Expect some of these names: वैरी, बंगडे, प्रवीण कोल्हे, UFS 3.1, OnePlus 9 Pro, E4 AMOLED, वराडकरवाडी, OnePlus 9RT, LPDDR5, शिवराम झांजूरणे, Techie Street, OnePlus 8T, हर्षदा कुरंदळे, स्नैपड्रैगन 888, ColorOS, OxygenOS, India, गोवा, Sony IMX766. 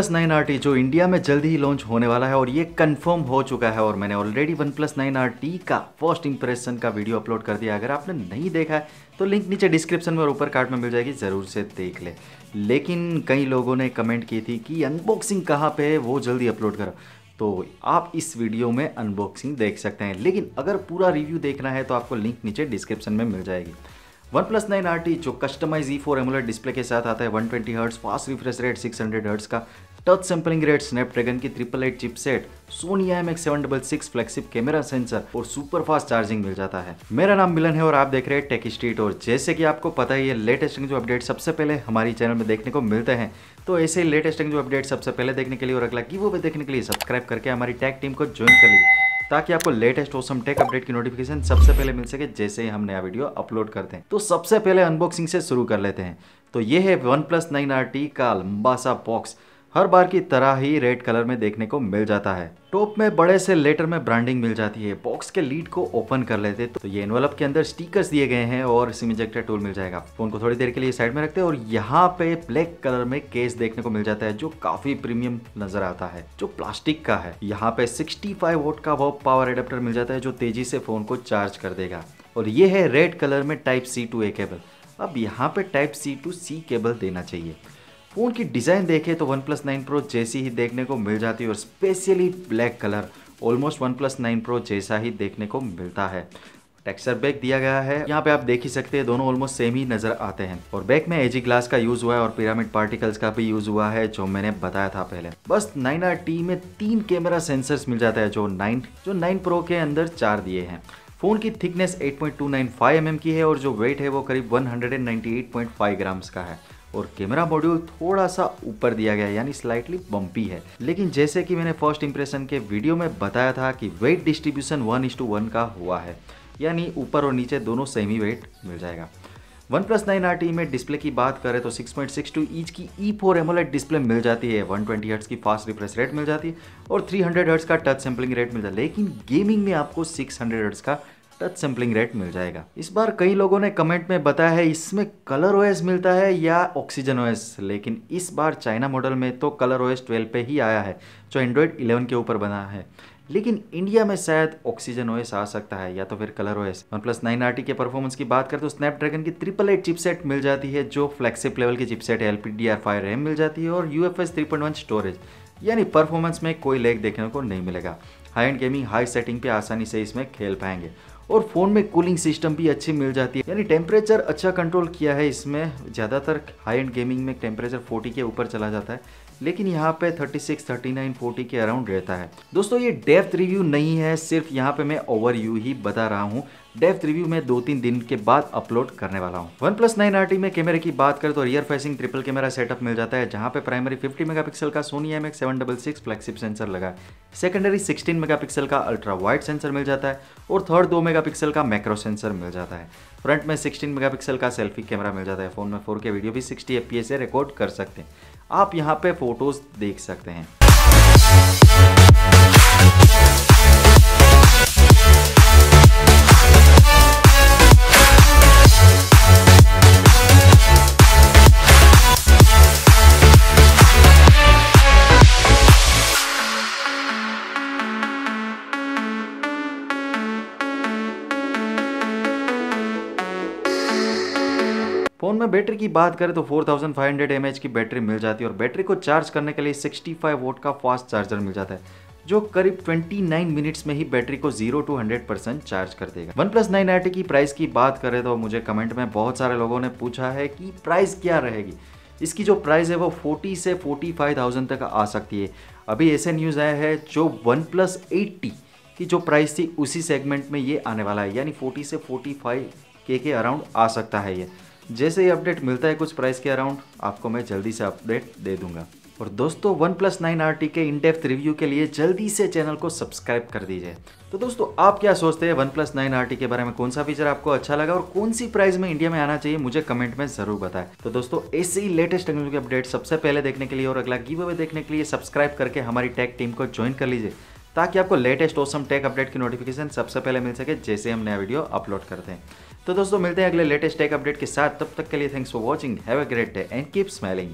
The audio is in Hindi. OnePlus 9RT जो इंडिया में जल्दी ही लॉन्च होने वाला है और ये कंफर्म हो चुका है और मैंने ऑलरेडी OnePlus 9RT का फर्स्ट इंप्रेशन का वीडियो अपलोड कर दिया। अगर आपने नहीं देखा है तो लिंक नीचे डिस्क्रिप्शन में और ऊपर कार्ड में मिल जाएगी, ज़रूर से देख ले। लेकिन कई लोगों ने कमेंट की थी कि अनबॉक्सिंग कहाँ पे है, वो जल्दी अपलोड करो, तो आप इस वीडियो में अनबॉक्सिंग देख सकते हैं। लेकिन अगर पूरा रिव्यू देखना है तो आपको लिंक नीचे डिस्क्रिप्शन में मिल जाएगी। OnePlus 9RT जो कस्टमाइज E4 एमोलेड डिस्प्ले के साथ आता है, 120 hertz fast refresh rate, 600 hertz का टच सैम्पलिंग रेट, स्नैपड्रैगन की 888 chipset, Sony IMX766 flagship camera sensor और सुपर फास्ट चार्जिंग मिल जाता है। मेरा नाम मिलन है और आप देख रहे हैं टेकी स्ट्रीट। और जैसे कि आपको पता ही है, लेटेस्ट जो अपडेट सबसे पहले हमारी चैनल में देखने को मिलते हैं, तो ऐसे ही लेटेस्ट जो अपडेट सबसे पहले देखने के लिए और अगला गिव अवे देखने के लिए सब्सक्राइब करके हमारी टेक टीम को ज्वाइन कर लीजिए, ताकि आपको लेटेस्ट ऑसम टेक अपडेट की नोटिफिकेशन सबसे पहले मिल सके जैसे ही हम नया वीडियो अपलोड करते हैं। तो सबसे पहले अनबॉक्सिंग से शुरू कर लेते हैं। तो ये है OnePlus 9RT का लंबा सा बॉक्स, हर बार की तरह ही रेड कलर में देखने को मिल जाता है। टॉप में बड़े से लेटर में ब्रांडिंग मिल जाती है। बॉक्स के लीड को ओपन कर लेते हैं तो ये एनवलप के अंदर स्टिकर्स दिए गए हैं और सिम इंजेक्टर टूल मिल जाएगा। फोन को थोड़ी देर के लिए साइड में रखते हैं और यहाँ पे ब्लैक कलर में केस देखने को मिल जाता है जो काफी प्रीमियम नजर आता है, जो प्लास्टिक का है। यहाँ पे 65 वॉट का वो पावर एडेप्टर मिल जाता है जो तेजी से फोन को चार्ज कर देगा। और ये है रेड कलर में Type-C to A केबल। अब यहाँ पे Type-C to C केबल देना चाहिए। फ़ोन की डिज़ाइन देखें तो OnePlus 9 Pro जैसी ही देखने को मिल जाती है और specially black colour almost OnePlus 9 Pro जैसा ही देखने को मिलता है। टेक्सचर बैक दिया गया है, यहाँ पे आप देख ही सकते हैं, दोनों ऑलमोस्ट सेम ही नज़र आते हैं। और बैक में एजी ग्लास का यूज़ हुआ है और पिरामिड पार्टिकल्स का भी यूज़ हुआ है जो मैंने बताया था पहले। बस 9RT में 3 कैमरा सेंसर्स मिल जाता है, जो 9 Pro के अंदर 4 दिए हैं। फ़ोन की थिकनेस 8.295 mm की है और जो वेट है वो करीब 198.5 ग्राम्स का है। और कैमरा मॉड्यूल थोड़ा सा ऊपर दिया गया है, यानी स्लाइटली बम्पी है। लेकिन जैसे कि मैंने फर्स्ट इंप्रेशन के वीडियो में बताया था कि वेट डिस्ट्रीब्यूशन 1:1 का हुआ है, यानी ऊपर और नीचे दोनों सेमी वेट मिल जाएगा। OnePlus 9RT में डिस्प्ले की बात करें तो 6.62 इंच की E4 AMOLED डिस्प्ले मिल जाती है, 120 हर्ट्स की फास्ट रिफ्रेश रेट मिल जाती है और 300 हर्ट्स का टच सैम्पलिंग रेट मिल जाता है। लेकिन गेमिंग में आपको 600 हर्ट्स का टच सैम्पलिंग रेट मिल जाएगा। इस बार कई लोगों ने कमेंट में बताया है इसमें ColorOS मिलता है या OxygenOS, लेकिन इस बार चाइना मॉडल में तो ColorOS 12 पे ही आया है जो एंड्रॉयड 11 के ऊपर बना है। लेकिन इंडिया में शायद OxygenOS आ सकता है या तो फिर ColorOS। OnePlus 9RT के परफॉर्मेंस की बात करें तो स्नैपड्रैगन की 888 चिपसेट मिल जाती है जो फ्लैगशिप लेवल की चिपसेट है, LPDDR5 रैम मिल जाती है और UFS 3.1 स्टोरेज, यानी परफॉर्मेंस में कोई लैग देखने को नहीं मिलेगा। High end gaming high setting पे आसानी से इसमें खेल पाएंगे। और फ़ोन में कूलिंग सिस्टम भी अच्छी मिल जाती है, यानी टेम्परेचर अच्छा कंट्रोल किया है इसमें। ज़्यादातर हाई एंड गेमिंग में टेम्परेचर 40 के ऊपर चला जाता है, लेकिन यहाँ पे 36, 39, 40 के अराउंड रहता है। दोस्तों ये डेप्थ रिव्यू नहीं है, सिर्फ यहाँ पे मैं ओवरव्यू ही बता रहा हूँ। डेप्थ रिव्यू मैं 2-3 दिन के बाद अपलोड करने वाला हूँ। OnePlus 9RT में कैमरे की बात करें तो rear facing triple camera setup मिल जाता है, जहाँ पे प्राइमरी 50 मेगापिक्सल का सोनी IMX766 फ्लैगशिप सेंसर लगा है, सेकेंडरी 16 मेगापिक्सल का अल्ट्रा वाइड सेंसर मिल जाता है और थर्ड 2 मेगापिक्सल का मैक्रो सेंसर मिल जाता है। फ्रंट में 16 मेगापिक्सल का सेल्फी कैमरा मिल जाता है। फ़ोन में 4K वीडियो भी 60 FPS से रिकॉर्ड कर सकते हैं। आप यहाँ पे फोटोज़ देख सकते हैं। फ़ोन में बैटरी की बात करें तो 4500 mAh की बैटरी मिल जाती है और बैटरी को चार्ज करने के लिए 65 वोट का फास्ट चार्जर मिल जाता है जो करीब 29 मिनट्स में ही बैटरी को 0 to 100% चार्ज कर देगा। OnePlus 9RT की प्राइस की बात करें तो मुझे कमेंट में बहुत सारे लोगों ने पूछा है कि प्राइस क्या रहेगी। इसकी जो प्राइस है वो 40 से 45,000 तक आ सकती है। अभी ऐसे न्यूज़ आया है जो OnePlus 8T की जो प्राइस थी उसी सेगमेंट में ये आने वाला है, यानी 40 से 45K के अराउंड आ सकता है। ये जैसे ही अपडेट मिलता है कुछ प्राइस के अराउंड, आपको मैं जल्दी से अपडेट दे दूंगा। और दोस्तों OnePlus 9RT के इन डेप्थ रिव्यू के लिए जल्दी से चैनल को सब्सक्राइब कर दीजिए। तो दोस्तों आप क्या सोचते हैं OnePlus 9RT के बारे में, कौन सा फीचर आपको अच्छा लगा और कौन सी प्राइस में इंडिया में आना चाहिए, मुझे कमेंट में जरूर बताएं। तो दोस्तों ऐसे ही लेटेस्ट टेक्नोलॉजी अपडेट सबसे पहले देखने के लिए और अगला गिव अवे देखने के लिए सब्सक्राइब करके हमारी टेक टीम को ज्वाइन कर लीजिए, ताकि आपको लेटेस्ट ऑसम टेक अपडेट की नोटिफिकेशन सबसे पहले मिल सके जैसे हम नया वीडियो अपलोड करते हैं। तो दोस्तों मिलते हैं अगले लेटेस्ट टेक अपडेट के साथ, तब तक के लिए thanks for watching, have a great day and keep smiling.